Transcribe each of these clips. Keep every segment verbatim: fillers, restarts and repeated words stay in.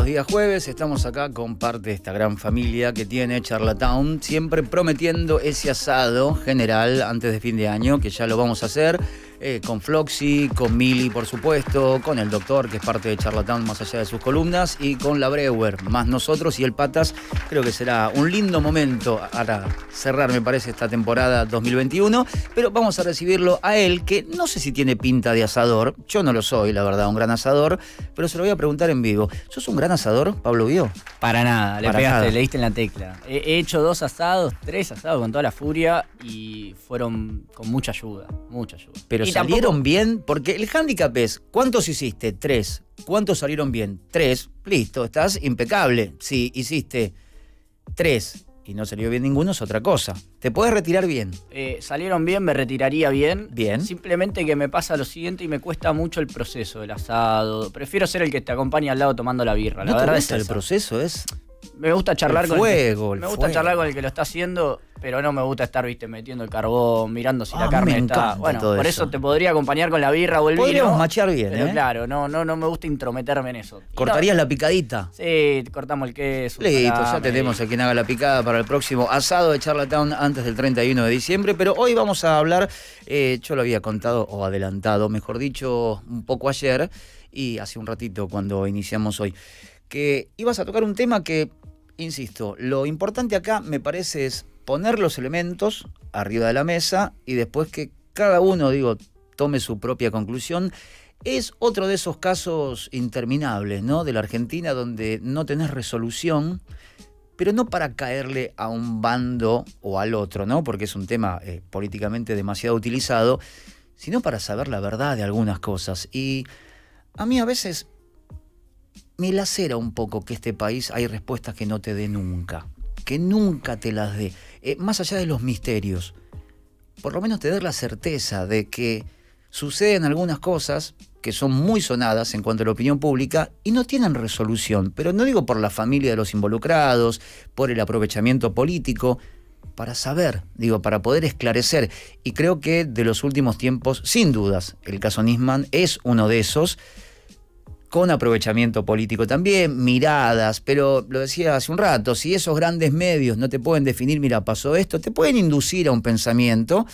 los días jueves estamos acá con parte de esta gran familia que tiene Charlatown, siempre prometiendo ese asado general antes de fin de año, que ya lo vamos a hacer, eh, con Floxy, con Mili, por supuesto, con el doctor, que es parte de Charlatown más allá de sus columnas, y con la Brewer, más nosotros y el Patas. Creo que será un lindo momento para cerrar, me parece, esta temporada dos mil veintiuno, pero vamos a recibirlo a él, que no sé si tiene pinta de asador, yo no lo soy, la verdad, un gran asador, pero se lo voy a preguntar en vivo. ¿Sos un gran asador, Pablo Vío? Para nada, le Para pegaste, nada. le diste en la tecla. He hecho dos asados, tres asados con toda la furia y fueron con mucha ayuda, mucha ayuda. Pero y salieron tampoco... bien, porque el hándicap es, ¿cuántos hiciste? Tres. ¿Cuántos salieron bien? Tres. Listo, estás impecable. Si hiciste tres y no salió bien ninguno, es otra cosa. ¿Te puedes retirar bien? Eh, salieron bien, me retiraría bien. Bien. Simplemente que me pasa lo siguiente y me cuesta mucho el proceso del asado. Prefiero ser el que te acompaña al lado tomando la birra. ¿No la te verdad gusta es el esa. proceso? Es... Me gusta charlar el fuego, con el que, el Me gusta fuego. charlar con el que lo está haciendo, pero no me gusta estar, viste, metiendo el carbón, mirando si ah, la carne está. Bueno, por eso. eso te podría acompañar con la birra o el Podríamos vino. Podríamos machear bien, pero, ¿eh? Claro, no, no, no me gusta intrometerme en eso. ¿Cortarías no, la picadita? Sí, cortamos el queso. Listo, salame, ya tenemos a quien haga la picada para el próximo asado de Charlatown antes del treinta y uno de diciembre, pero hoy vamos a hablar, eh, yo lo había contado o adelantado, mejor dicho, un poco ayer y hace un ratito cuando iniciamos hoy, que ibas a tocar un tema que, insisto, lo importante acá me parece es poner los elementos arriba de la mesa y después que cada uno, digo, tome su propia conclusión. Es otro de esos casos interminables, ¿no?, de la Argentina, donde no tenés resolución, pero no para caerle a un bando o al otro, ¿no?, porque es un tema eh, políticamente demasiado utilizado, sino para saber la verdad de algunas cosas. Y a mí a veces me lacera un poco que este país hay respuestas que no te dé nunca, que nunca te las dé, eh, más allá de los misterios. Por lo menos te dé la certeza de que suceden algunas cosas que son muy sonadas en cuanto a la opinión pública y no tienen resolución, pero no digo por la familia de los involucrados, por el aprovechamiento político, para saber, digo, para poder esclarecer. Y creo que de los últimos tiempos, sin dudas, el caso Nisman es uno de esos, con aprovechamiento político también, miradas, pero lo decía hace un rato, si esos grandes medios no te pueden definir, mira, pasó esto, te pueden inducir a un pensamiento,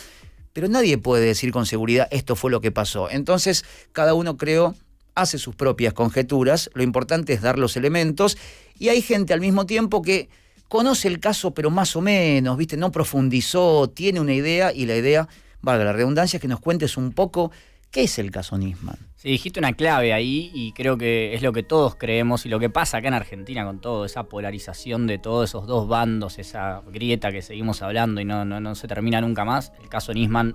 pero nadie puede decir con seguridad esto fue lo que pasó. Entonces, cada uno, creo, hace sus propias conjeturas, lo importante es dar los elementos, y hay gente al mismo tiempo que conoce el caso, pero más o menos, ¿viste?, no profundizó, tiene una idea, y la idea, valga la redundancia, es que nos cuentes un poco qué es el caso Nisman. Sí, dijiste una clave ahí y creo que es lo que todos creemos y lo que pasa acá en Argentina con todo, esa polarización de todos esos dos bandos, esa grieta que seguimos hablando y no, no, no se termina nunca más. El caso Nisman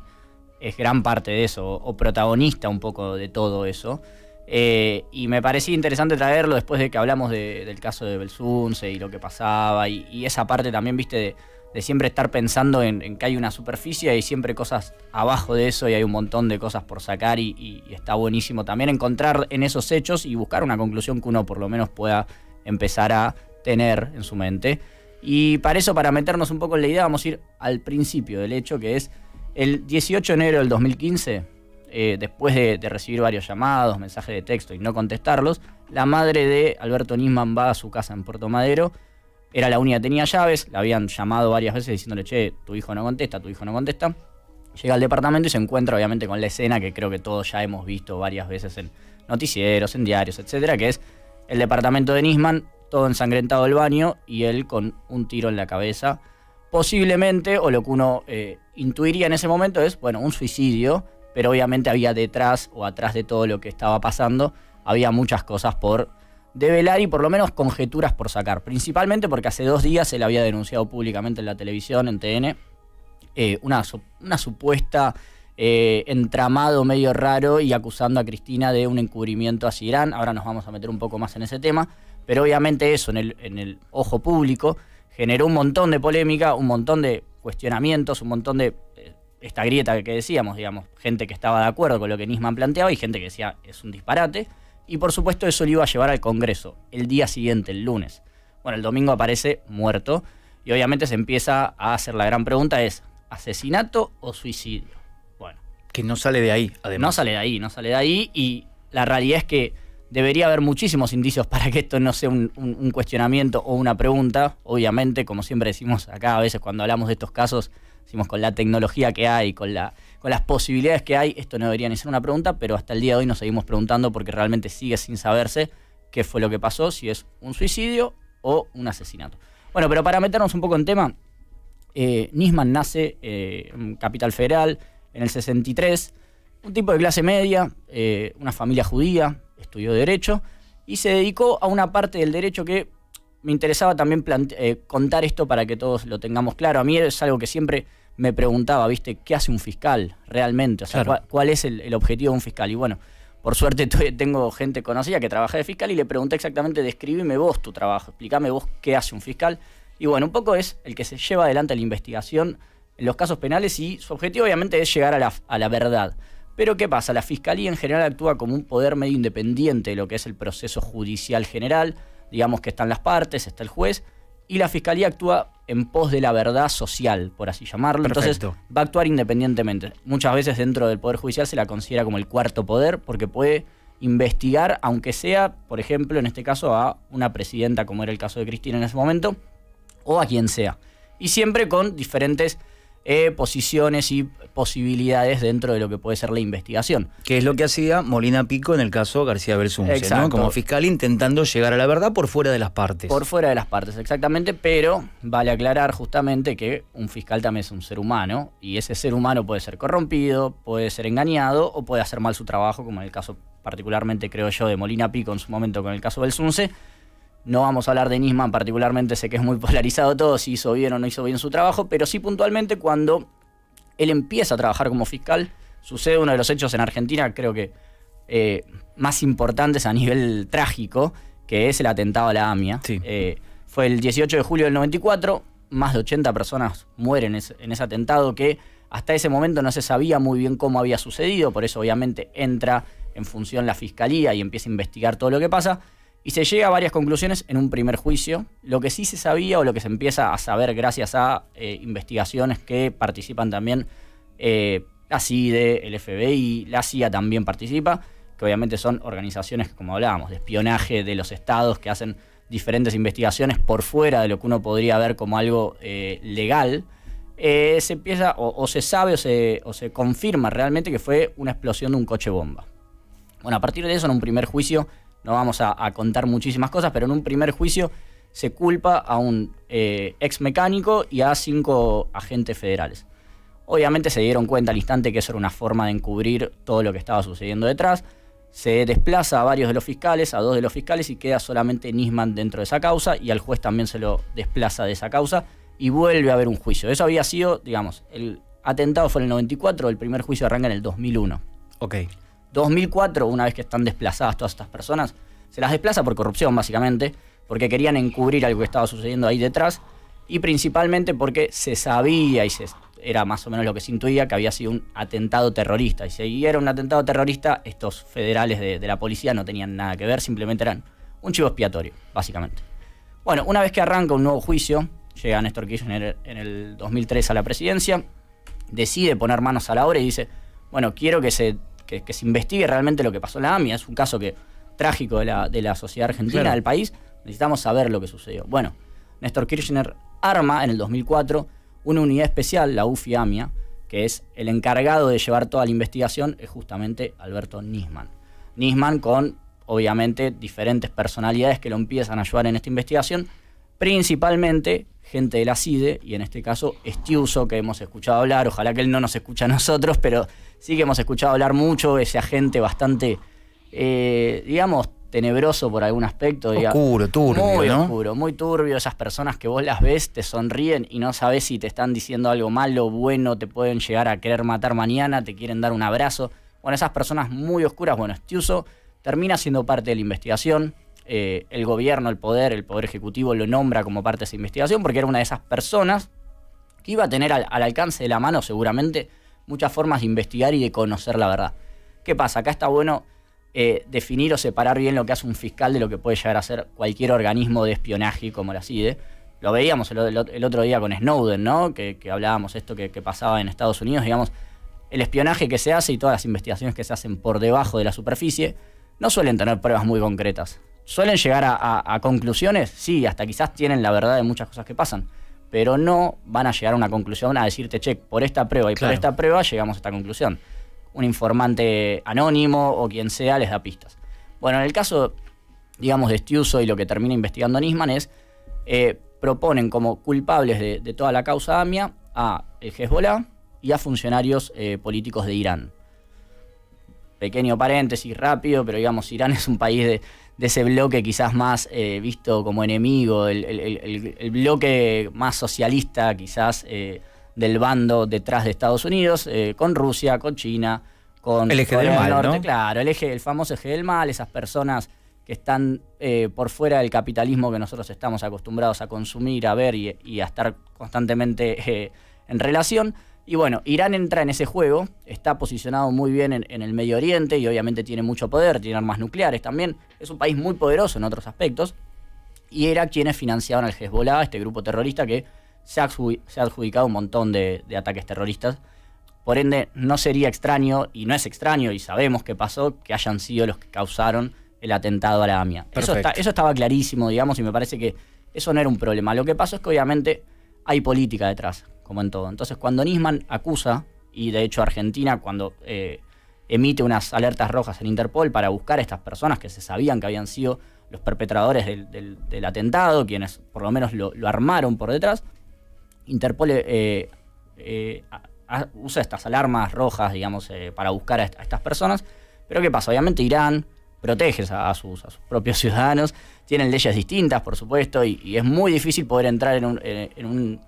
es gran parte de eso, o protagonista un poco de todo eso. Eh, y me parecía interesante traerlo después de que hablamos de, del caso de Belsunce y lo que pasaba y, y esa parte también, viste, de... de siempre estar pensando en, en que hay una superficie y siempre cosas abajo de eso y hay un montón de cosas por sacar y, y, y está buenísimo también encontrar en esos hechos y buscar una conclusión que uno por lo menos pueda empezar a tener en su mente. Y para eso, para meternos un poco en la idea, vamos a ir al principio del hecho, que es el dieciocho de enero del dos mil quince, eh, después de, de recibir varios llamados, mensajes de texto y no contestarlos, la madre de Alberto Nisman va a su casa en Puerto Madero. Era la única que tenía llaves, la habían llamado varias veces diciéndole, che, tu hijo no contesta, tu hijo no contesta. Llega al departamento y se encuentra obviamente con la escena que creo que todos ya hemos visto varias veces en noticieros, en diarios, etcétera, que es el departamento de Nisman, todo ensangrentado el baño y él con un tiro en la cabeza. Posiblemente, o lo que uno eh, intuiría en ese momento es, bueno, un suicidio, pero obviamente había detrás o atrás de todo lo que estaba pasando, había muchas cosas por develar y por lo menos conjeturas por sacar, principalmente porque hace dos días él había denunciado públicamente en la televisión, en T N, eh, una, una supuesta eh, entramado medio raro y acusando a Cristina de un encubrimiento hacia Irán. Ahora nos vamos a meter un poco más en ese tema, pero obviamente eso en el, en el ojo público generó un montón de polémica, un montón de cuestionamientos, un montón de eh, esta grieta que decíamos, digamos, gente que estaba de acuerdo con lo que Nisman planteaba y gente que decía es un disparate. Y por supuesto eso lo iba a llevar al Congreso el día siguiente, el lunes. Bueno, el domingo aparece muerto y obviamente se empieza a hacer la gran pregunta, es ¿asesinato o suicidio? Bueno, que no sale de ahí, además. No sale de ahí, no sale de ahí y la realidad es que debería haber muchísimos indicios para que esto no sea un, un, un cuestionamiento o una pregunta. Obviamente, como siempre decimos acá, a veces cuando hablamos de estos casos, decimos con la tecnología que hay, con, la, con las posibilidades que hay, esto no debería ni ser una pregunta, pero hasta el día de hoy nos seguimos preguntando porque realmente sigue sin saberse qué fue lo que pasó, si es un suicidio o un asesinato. Bueno, pero para meternos un poco en tema, eh, Nisman nace eh, en Capital Federal en el sesenta y tres, un tipo de clase media, eh, una familia judía, estudió Derecho y se dedicó a una parte del Derecho que me interesaba también eh, contar esto para que todos lo tengamos claro. A mí es algo que siempre me preguntaba, ¿viste? ¿Qué hace un fiscal realmente? O sea, claro. ¿cuál, ¿cuál es el, el objetivo de un fiscal? Y bueno, por suerte tengo gente conocida que trabaja de fiscal y le pregunté exactamente, describime vos tu trabajo, explícame vos qué hace un fiscal. Y bueno, un poco es el que se lleva adelante la investigación en los casos penales y su objetivo obviamente es llegar a la, a la verdad. Pero ¿qué pasa? La Fiscalía en general actúa como un poder medio independiente de lo que es el proceso judicial general. Digamos que están las partes, está el juez, y la Fiscalía actúa en pos de la verdad social, por así llamarlo. Perfecto. Entonces va a actuar independientemente. Muchas veces dentro del Poder Judicial se la considera como el cuarto poder porque puede investigar, aunque sea, por ejemplo, en este caso a una presidenta, como era el caso de Cristina en ese momento, o a quien sea. Y siempre con diferentes... Eh, posiciones y posibilidades dentro de lo que puede ser la investigación. Que es lo que hacía Molina Pico en el caso García Belsunce, ¿no? Como fiscal intentando llegar a la verdad por fuera de las partes. Por fuera de las partes, exactamente, pero vale aclarar justamente que un fiscal también es un ser humano y ese ser humano puede ser corrompido, puede ser engañado o puede hacer mal su trabajo, como en el caso particularmente, creo yo, de Molina Pico en su momento con el caso Belsunce. No vamos a hablar de Nisman particularmente, sé que es muy polarizado todo, si hizo bien o no hizo bien su trabajo, pero sí puntualmente cuando él empieza a trabajar como fiscal, sucede uno de los hechos en Argentina, creo que eh, más importantes a nivel trágico, que es el atentado a la AMIA. Sí. Eh, fue el dieciocho de julio del noventa y cuatro, más de ochenta personas mueren en ese, en ese atentado que hasta ese momento no se sabía muy bien cómo había sucedido, por eso obviamente entra en función la fiscalía y empieza a investigar todo lo que pasa. Y se llega a varias conclusiones en un primer juicio. Lo que sí se sabía o lo que se empieza a saber gracias a eh, investigaciones que participan también eh, la CIDE, el F B I, la C I A también participa, que obviamente son organizaciones que, como hablábamos, de espionaje de los estados que hacen diferentes investigaciones por fuera de lo que uno podría ver como algo eh, legal. Eh, se empieza o, o se sabe o se, o se confirma realmente que fue una explosión de un coche bomba. Bueno, a partir de eso, en un primer juicio... No vamos a, a contar muchísimas cosas, pero en un primer juicio se culpa a un eh, ex mecánico y a cinco agentes federales. Obviamente se dieron cuenta al instante que eso era una forma de encubrir todo lo que estaba sucediendo detrás. Se desplaza a varios de los fiscales, a dos de los fiscales, y queda solamente Nisman dentro de esa causa, y al juez también se lo desplaza de esa causa, y vuelve a haber un juicio. Eso había sido, digamos, el atentado fue en el noventa y cuatro, el primer juicio arranca en el dos mil uno. Ok. dos mil cuatro, una vez que están desplazadas todas estas personas, se las desplaza por corrupción, básicamente, porque querían encubrir algo que estaba sucediendo ahí detrás y principalmente porque se sabía y se, era más o menos lo que se intuía que había sido un atentado terrorista. Y si era un atentado terrorista, estos federales de, de la policía no tenían nada que ver, simplemente eran un chivo expiatorio, básicamente. Bueno, una vez que arranca un nuevo juicio, llega Néstor Kirchner en el dos mil tres a la presidencia, decide poner manos a la obra y dice, bueno, quiero que se... Que, que se investigue realmente lo que pasó en la AMIA. Es un caso que, trágico de la, de la sociedad argentina, claro. Del país. Necesitamos saber lo que sucedió. Bueno, Néstor Kirchner arma en el dos mil cuatro una unidad especial, la U F I AMIA, que es el encargado de llevar toda la investigación, es justamente Alberto Nisman. Nisman con, obviamente, diferentes personalidades que lo empiezan a ayudar en esta investigación, principalmente gente de la CIDE, y en este caso Stiuso, que hemos escuchado hablar, ojalá que él no nos escuche a nosotros, pero sí que hemos escuchado hablar mucho, ese agente bastante, eh, digamos, tenebroso por algún aspecto. Oscuro, digamos, turbio, muy ¿no? oscuro, muy turbio, esas personas que vos las ves, te sonríen y no sabés si te están diciendo algo malo, bueno, te pueden llegar a querer matar mañana, te quieren dar un abrazo. Bueno, esas personas muy oscuras, bueno, Stiuso termina siendo parte de la investigación. Eh, el gobierno, el poder, el poder ejecutivo lo nombra como parte de esa investigación porque era una de esas personas que iba a tener al, al alcance de la mano seguramente muchas formas de investigar y de conocer la verdad. ¿Qué pasa? Acá está bueno eh, definir o separar bien lo que hace un fiscal de lo que puede llegar a ser cualquier organismo de espionaje como la CIDE. Lo veíamos el, el, el otro día con Snowden, ¿no? Que, que hablábamos esto que, que pasaba en Estados Unidos, digamos, el espionaje que se hace y todas las investigaciones que se hacen por debajo de la superficie. no suelen tener pruebas muy concretas. Suelen llegar a, a, a conclusiones, sí, hasta quizás tienen la verdad de muchas cosas que pasan, pero no van a llegar a una conclusión a decirte, che, por esta prueba y claro. por esta prueba llegamos a esta conclusión. Un informante anónimo o quien sea les da pistas. Bueno, en el caso, digamos, de Stiuso y lo que termina investigando Nisman es, eh, proponen como culpables de, de toda la causa AMIA a el Hezbollah y a funcionarios eh, políticos de Irán. Pequeño paréntesis, rápido, pero digamos, Irán es un país de, de ese bloque quizás más eh, visto como enemigo, el, el, el, el bloque más socialista quizás eh, del bando detrás de Estados Unidos, eh, con Rusia, con China, con el eje del mal, norte, ¿no? Claro, el eje, el famoso eje del mal, esas personas que están eh, por fuera del capitalismo que nosotros estamos acostumbrados a consumir, a ver y, y a estar constantemente eh, en relación. Y bueno, Irán entra en ese juego, está posicionado muy bien en, en el Medio Oriente y obviamente tiene mucho poder, tiene armas nucleares también, es un país muy poderoso en otros aspectos, y era quienes financiaban al Hezbollah, este grupo terrorista que se ha, se ha adjudicado un montón de, de ataques terroristas. Por ende, no sería extraño, y no es extraño, y sabemos qué pasó, que hayan sido los que causaron el atentado a la AMIA. Eso, está, eso estaba clarísimo, digamos, y me parece que eso no era un problema. Lo que pasó es que obviamente hay política detrás, como en todo. Entonces, cuando Nisman acusa, y de hecho Argentina, cuando eh, emite unas alertas rojas en Interpol para buscar a estas personas que se sabían que habían sido los perpetradores del, del, del atentado, quienes por lo menos lo, lo armaron por detrás, Interpol eh, eh, a, a, usa estas alarmas rojas, digamos, eh, para buscar a, est- a estas personas. Pero ¿qué pasa? Obviamente Irán protege a, a, sus, a sus propios ciudadanos, tienen leyes distintas, por supuesto, y, y es muy difícil poder entrar en un... En, en un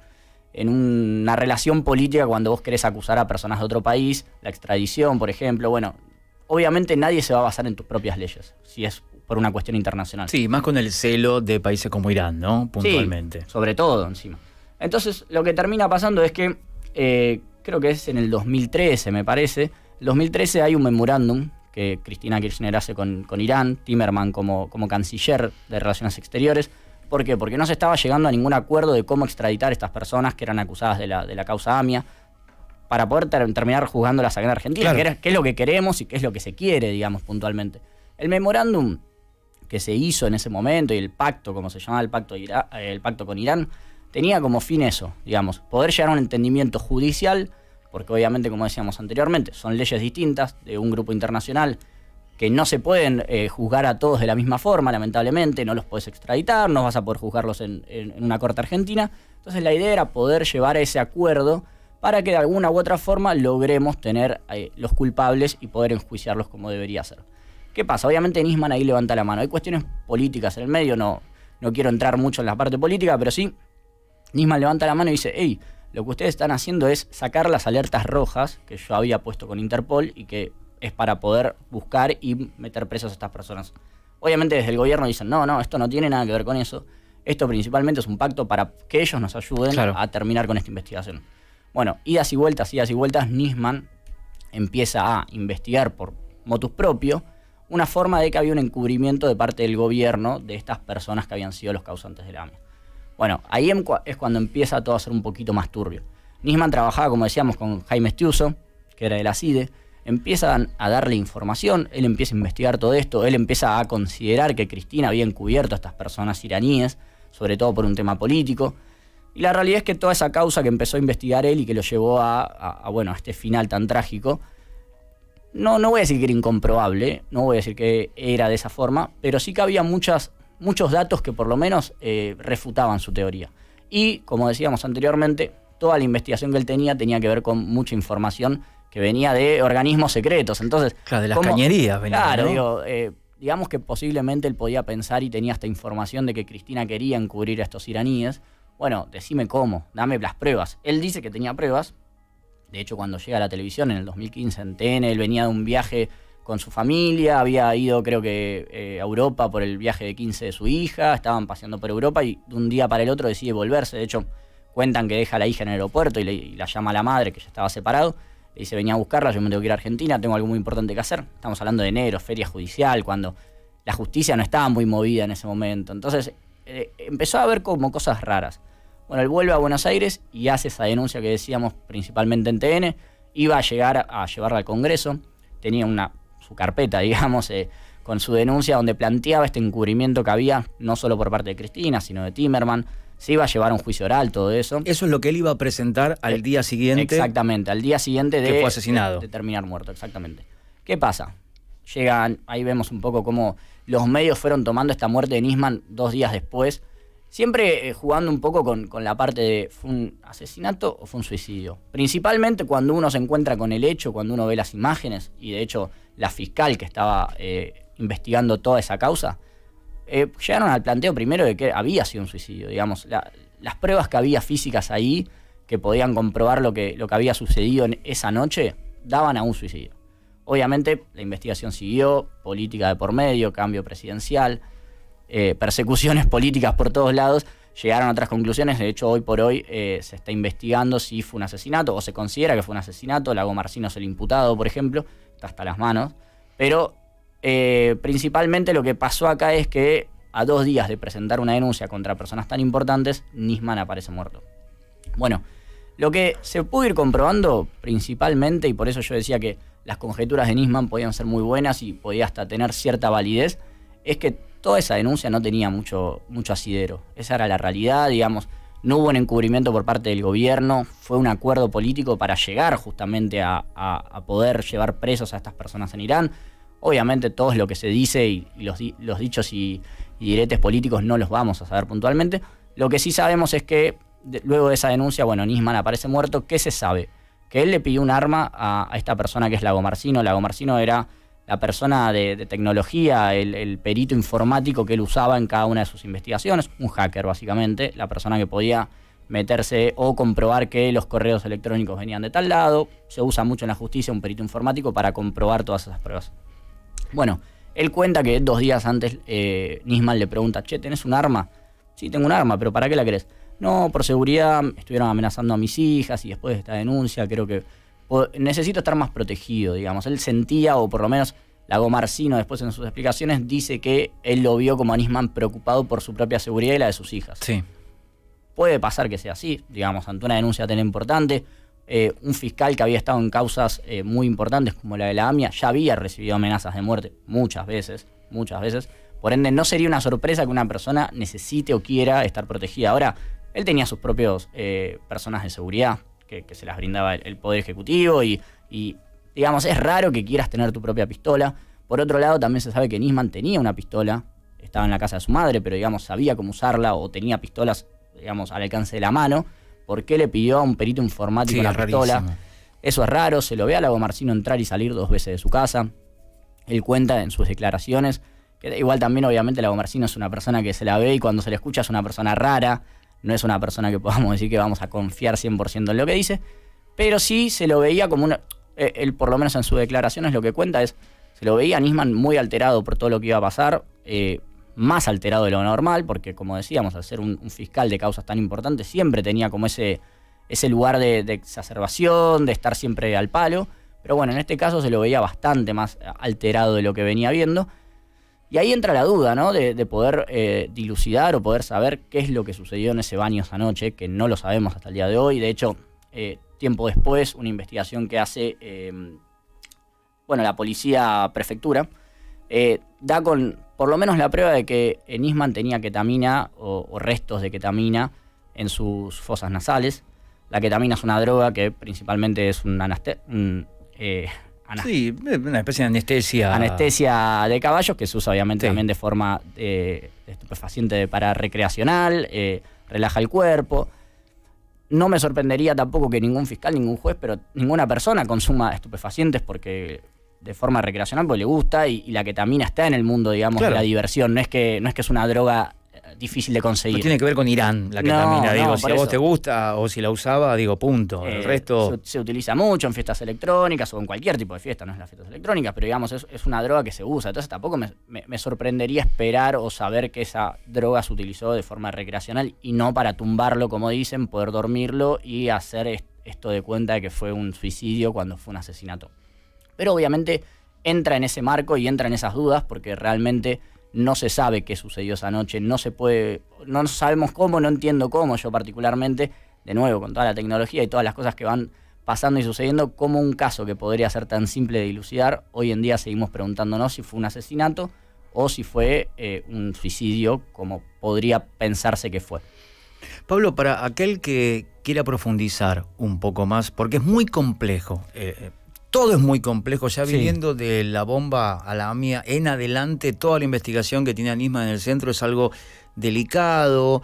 en una relación política cuando vos querés acusar a personas de otro país, la extradición, por ejemplo. Bueno, obviamente nadie se va a basar en tus propias leyes, si es por una cuestión internacional. Sí, más con el celo de países como Irán, ¿no? Puntualmente. Sí, sobre todo encima. Entonces, lo que termina pasando es que, eh, creo que es en el dos mil trece, me parece, en el dos mil trece hay un memorándum que Cristina Kirchner hace con, con Irán, Timerman como, como canciller de Relaciones Exteriores. ¿Por qué? Porque no se estaba llegando a ningún acuerdo de cómo extraditar a estas personas que eran acusadas de la, de la causa AMIA para poder ter- terminar juzgándolas acá en Argentina, claro. que, era, que es lo que queremos y que es lo que se quiere, digamos, puntualmente. El memorándum que se hizo en ese momento y el pacto, como se llamaba el pacto, Ira- el pacto con Irán, tenía como fin eso, digamos, poder llegar a un entendimiento judicial, porque obviamente, como decíamos anteriormente, son leyes distintas de un grupo internacional que no se pueden eh, juzgar a todos de la misma forma, lamentablemente, no los podés extraditar, no vas a poder juzgarlos en, en, en una corte argentina. Entonces la idea era poder llevar a ese acuerdo para que de alguna u otra forma logremos tener eh, los culpables y poder enjuiciarlos como debería ser. ¿Qué pasa? Obviamente Nisman ahí levanta la mano. Hay cuestiones políticas en el medio, no, no quiero entrar mucho en la parte política, pero sí, Nisman levanta la mano y dice, hey, lo que ustedes están haciendo es sacar las alertas rojas que yo había puesto con Interpol y que es para poder buscar y meter presos a estas personas. Obviamente desde el gobierno dicen, no, no, esto no tiene nada que ver con eso. Esto principalmente es un pacto para que ellos nos ayuden claro. a terminar con esta investigación. Bueno, idas y vueltas, idas y vueltas, Nisman empieza a investigar por motus propio una forma de que había un encubrimiento de parte del gobierno de estas personas que habían sido los causantes de la AMIA. Bueno, ahí es cuando empieza todo a ser un poquito más turbio. Nisman trabajaba, como decíamos, con Jaime Stiuso, que era de la CIDE. Empiezan a darle información, él empieza a investigar todo esto, él empieza a considerar que Cristina había encubierto a estas personas iraníes, sobre todo por un tema político. Y la realidad es que toda esa causa que empezó a investigar él y que lo llevó a, a, a, bueno, a este final tan trágico, no, no voy a decir que era incomprobable, no voy a decir que era de esa forma, pero sí que había muchas, muchos datos que por lo menos eh, refutaban su teoría. Y, como decíamos anteriormente, toda la investigación que él tenía tenía que ver con mucha información que venía de organismos secretos. Entonces, claro, de las ¿cómo? Cañerías. Venía, claro, ¿no? digo, eh, digamos que posiblemente él podía pensar y tenía esta información de que Cristina quería encubrir a estos iraníes. Bueno, decime cómo, dame las pruebas. Él dice que tenía pruebas. De hecho, cuando llega a la televisión en el dos mil quince en T N, él venía de un viaje con su familia, había ido creo que eh, a Europa por el viaje de quince de su hija, estaban paseando por Europa y de un día para el otro decide volverse. De hecho, cuentan que deja a la hija en el aeropuerto y, le, y la llama a la madre, que ya estaba separado. Le dice, venía a buscarla, yo me tengo que ir a Argentina, tengo algo muy importante que hacer. Estamos hablando de enero, feria judicial, cuando la justicia no estaba muy movida en ese momento. Entonces eh, empezó a ver como cosas raras. Bueno, él vuelve a Buenos Aires y hace esa denuncia que decíamos principalmente en T N. Iba a llegar a llevarla al Congreso, tenía una, su carpeta, digamos, eh, con su denuncia donde planteaba este encubrimiento que había, no solo por parte de Cristina, sino de Timerman. Se iba a llevar un juicio oral, todo eso. Eso es lo que él iba a presentar al día siguiente. Exactamente, al día siguiente de, que fue asesinado. de, de terminar muerto, exactamente. ¿Qué pasa? Llegan, ahí vemos un poco cómo los medios fueron tomando esta muerte de Nisman dos días después, siempre eh, jugando un poco con, con la parte de ¿fue un asesinato o fue un suicidio? Principalmente cuando uno se encuentra con el hecho, cuando uno ve las imágenes, y de hecho la fiscal que estaba eh, investigando toda esa causa, eh, llegaron al planteo primero de que había sido un suicidio, digamos, la, las pruebas que había físicas ahí, que podían comprobar lo que, lo que había sucedido en esa noche, daban a un suicidio. Obviamente la investigación siguió, política de por medio, cambio presidencial, eh, persecuciones políticas por todos lados, llegaron a otras conclusiones. De hecho, hoy por hoy eh, se está investigando si fue un asesinato o se considera que fue un asesinato. Lagomarsino es el imputado, por ejemplo, está hasta las manos. Pero eh, principalmente lo que pasó acá es que a dos días de presentar una denuncia contra personas tan importantes, Nisman aparece muerto. Bueno, lo que se pudo ir comprobando principalmente, y por eso yo decía que las conjeturas de Nisman podían ser muy buenas y podía hasta tener cierta validez, es que toda esa denuncia no tenía mucho, mucho asidero. Esa era la realidad, digamos. No hubo un encubrimiento por parte del gobierno, fue un acuerdo político para llegar justamente a, a, a poder llevar presos a estas personas en Irán. Obviamente todo es lo que se dice y, y los, los dichos y, y diretes políticos no los vamos a saber puntualmente. Lo que sí sabemos es que de, luego de esa denuncia, bueno, Nisman aparece muerto. ¿Qué se sabe? Que él le pidió un arma a, a esta persona que es Lagomarsino. Lagomarsino era la persona de, de tecnología, el, el perito informático que él usaba en cada una de sus investigaciones, un hacker básicamente, la persona que podía meterse o comprobar que los correos electrónicos venían de tal lado. Se usa mucho en la justicia un perito informático para comprobar todas esas pruebas. Bueno, él cuenta que dos días antes eh, Nisman le pregunta, che, ¿tenés un arma? Sí, tengo un arma, pero ¿para qué la querés? No, por seguridad, estuvieron amenazando a mis hijas y después de esta denuncia creo que necesito estar más protegido, digamos. Él sentía, o por lo menos Lagomarsino después en sus explicaciones dice que él lo vio como a Nisman preocupado por su propia seguridad y la de sus hijas. Sí. Puede pasar que sea así, digamos, ante una denuncia tan importante. Eh, un fiscal que había estado en causas eh, muy importantes como la de la AMIA ya había recibido amenazas de muerte muchas veces, muchas veces. Por ende, no sería una sorpresa que una persona necesite o quiera estar protegida. Ahora, él tenía sus propios eh, personas de seguridad que, que se las brindaba el, el Poder Ejecutivo y, y, digamos, es raro que quieras tener tu propia pistola. Por otro lado, también se sabe que Nisman tenía una pistola, estaba en la casa de su madre, pero, digamos, sabía cómo usarla o tenía pistolas, digamos, al alcance de la mano. ¿Por qué le pidió a un perito informático la pistola? Eso es raro. Se lo ve a Lagomarsino entrar y salir dos veces de su casa. Él cuenta en sus declaraciones que igual también, obviamente, Lagomarsino es una persona que se la ve y cuando se le escucha es una persona rara. No es una persona que podamos decir que vamos a confiar cien por ciento en lo que dice, pero sí se lo veía como una... Él, por lo menos en sus declaraciones, lo que cuenta es... Se lo veía a Nisman muy alterado por todo lo que iba a pasar, eh, más alterado de lo normal, porque, como decíamos, al ser un, un fiscal de causas tan importantes, siempre tenía como ese, ese lugar de, de exacerbación, de estar siempre al palo. Pero bueno, en este caso se lo veía bastante más alterado de lo que venía viendo. Y ahí entra la duda, ¿no? De, de poder eh, dilucidar o poder saber qué es lo que sucedió en ese baño esa noche, que no lo sabemos hasta el día de hoy. De hecho, eh, tiempo después, una investigación que hace eh, bueno, la policía prefectura eh, da con por lo menos la prueba de que Nisman tenía ketamina o, o restos de ketamina en sus fosas nasales. La ketamina es una droga que principalmente es un anestésico. Ana. Sí, una especie de anestesia. Anestesia de caballos que se usa obviamente sí. también de forma eh, estupefaciente para recreacional, eh, relaja el cuerpo. No me sorprendería tampoco que ningún fiscal, ningún juez, pero ninguna persona consuma estupefacientes porque de forma recreacional porque le gusta y, y la ketamina está en el mundo, digamos, claro. de la diversión. No es que, no es que es una droga difícil de conseguir. No tiene que ver con Irán, la ketamina. No, digo, no, si a vos eso. te gusta o si la usaba, digo, punto. Eh, el resto... Se, se utiliza mucho en fiestas electrónicas o en cualquier tipo de fiesta, no es las fiestas electrónicas, pero digamos, es, es una droga que se usa. Entonces tampoco me, me, me sorprendería esperar o saber que esa droga se utilizó de forma recreacional y no para tumbarlo, como dicen, poder dormirlo y hacer est- esto de cuenta de que fue un suicidio cuando fue un asesinato. Pero obviamente entra en ese marco y entra en esas dudas porque realmente... No se sabe qué sucedió esa noche, no se puede, no sabemos cómo, no entiendo cómo yo particularmente, de nuevo, con toda la tecnología y todas las cosas que van pasando y sucediendo, como un caso que podría ser tan simple de dilucidar, hoy en día seguimos preguntándonos si fue un asesinato o si fue eh, un suicidio, como podría pensarse que fue. Pablo, para aquel que quiera profundizar un poco más, porque es muy complejo, eh, todo es muy complejo, ya viniendo sí. de la bomba a la AMIA en adelante, toda la investigación que tiene Nisman en el centro es algo delicado,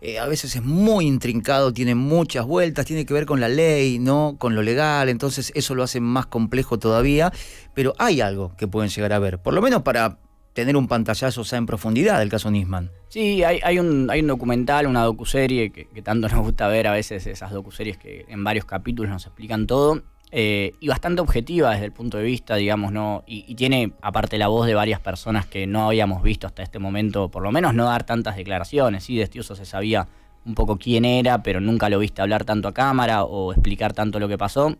eh, a veces es muy intrincado, tiene muchas vueltas, tiene que ver con la ley, ¿no? Con lo legal, entonces eso lo hace más complejo todavía, pero hay algo que pueden llegar a ver, por lo menos para tener un pantallazo, o sea, en profundidad del caso Nisman. Sí, hay, hay, un, hay un documental, una docuserie, que, que tanto nos gusta ver a veces, esas docuseries que en varios capítulos nos explican todo, eh, y bastante objetiva desde el punto de vista, digamos, ¿no? Y, y tiene, aparte, la voz de varias personas que no habíamos visto hasta este momento, por lo menos no dar tantas declaraciones, sí, de Stiuso se sabía un poco quién era, pero nunca lo viste hablar tanto a cámara o explicar tanto lo que pasó.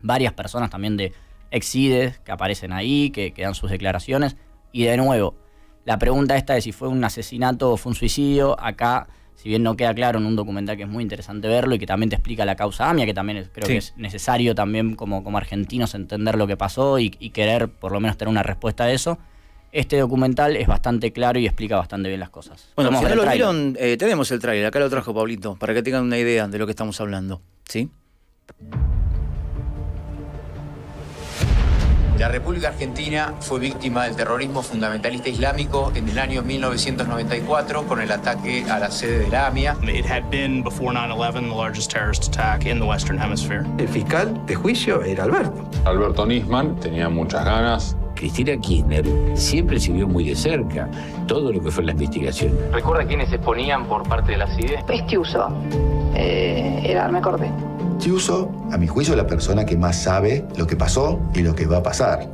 Varias personas también de ex CIDE que aparecen ahí, que, que dan sus declaraciones. Y de nuevo, la pregunta esta de si fue un asesinato o fue un suicidio, acá, si bien no queda claro en un documental que es muy interesante verlo y que también te explica la causa AMIA, que también es, creo sí. que es necesario también como, como argentinos entender lo que pasó y, y querer por lo menos tener una respuesta a eso, este documental es bastante claro y explica bastante bien las cosas. Bueno, si no lo vieron, eh, tenemos el tráiler, acá lo trajo Pablito, para que tengan una idea de lo que estamos hablando, ¿sí? La República Argentina fue víctima del terrorismo fundamentalista islámico en el año mil novecientos noventa y cuatro con el ataque a la sede de la AMIA. It had been before nine eleven the largest terrorist attack in the Western Hemisphere. El fiscal de juicio era Alberto. Alberto Nisman tenía muchas ganas. Cristina Kirchner siempre siguió muy de cerca todo lo que fue la investigación. ¿Recuerda quiénes se exponían por parte de la CIDE? Stiuso, eh, era Arme Cortés. Stiuso, a mi juicio, es la persona que más sabe lo que pasó y lo que va a pasar.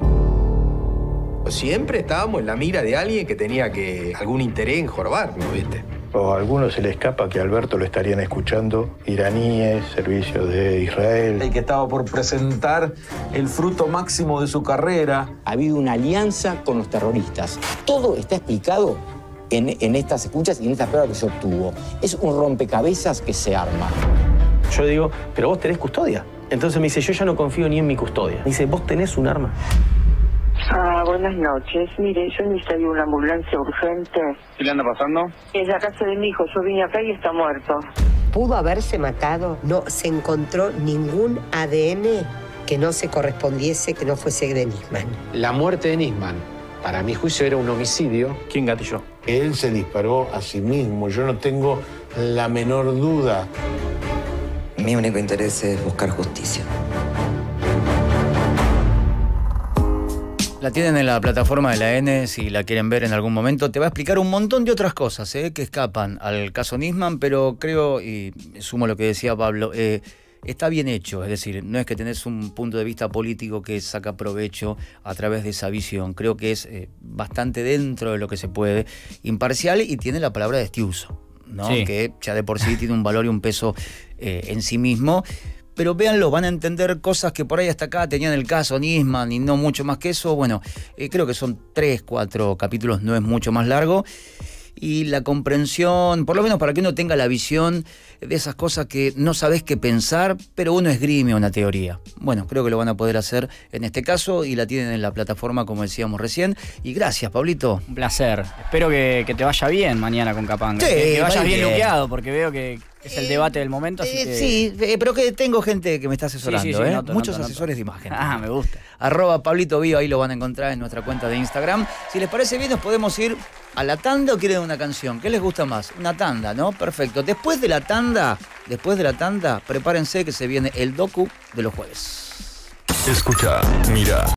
Siempre estábamos en la mira de alguien que tenía que algún interés en jorobarnos, ¿viste? O a algunos se le escapa que a Alberto lo estarían escuchando iraníes, servicios de Israel. El que estaba por presentar el fruto máximo de su carrera. Ha habido una alianza con los terroristas. Todo está explicado en, en estas escuchas y en estas pruebas que se obtuvo. Es un rompecabezas que se arma. Yo digo, pero vos tenés custodia. Entonces me dice, yo ya no confío ni en mi custodia. Me dice, vos tenés un arma. Ah, buenas noches. Mire, yo necesito una ambulancia urgente. ¿Qué le anda pasando? Es la casa de mi hijo. Yo vine acá y está muerto. ¿Pudo haberse matado? No se encontró ningún A D N que no se correspondiese, que no fuese de Nisman. La muerte de Nisman, para mi juicio, era un homicidio. ¿Quién gatilló? Él se disparó a sí mismo. Yo no tengo la menor duda. Mi único interés es buscar justicia. La tienen en la plataforma de la N, si la quieren ver en algún momento. Te va a explicar un montón de otras cosas eh, que escapan al caso Nisman, pero creo, y sumo lo que decía Pablo, eh, está bien hecho. Es decir, no es que tenés un punto de vista político que saca provecho a través de esa visión. Creo que es eh, bastante dentro de lo que se puede. Imparcial y tiene la palabra de Stiuso, ¿no? Sí. Que ya de por sí tiene un valor y un peso eh, en sí mismo, pero véanlo, van a entender cosas que por ahí hasta acá tenían el caso Nisman y no mucho más que eso. Bueno, eh, creo que son tres, cuatro capítulos, no es mucho más largo, y la comprensión, por lo menos para que uno tenga la visión de esas cosas que no sabes qué pensar, pero uno esgrime una teoría. Bueno, creo que lo van a poder hacer en este caso y la tienen en la plataforma, como decíamos recién. Y gracias, Pablito. Un placer. Espero que, que te vaya bien mañana con Capanga. Sí, que, que vayas bien luqueado, porque veo que es el debate del momento. Así eh, que... Sí, pero que tengo gente que me está asesorando. Sí, sí, sí, ¿eh? noto, Muchos noto, asesores noto. de imagen. Ah, me gusta. Arroba Pablito Vío, ahí lo van a encontrar en nuestra cuenta de Instagram. Si les parece bien, nos podemos ir a la tanda o quieren una canción. ¿Qué les gusta más? Una tanda, ¿no? Perfecto. Después de la tanda, después de la tanda, prepárense que se viene el docu de los jueves. Escucha, mira.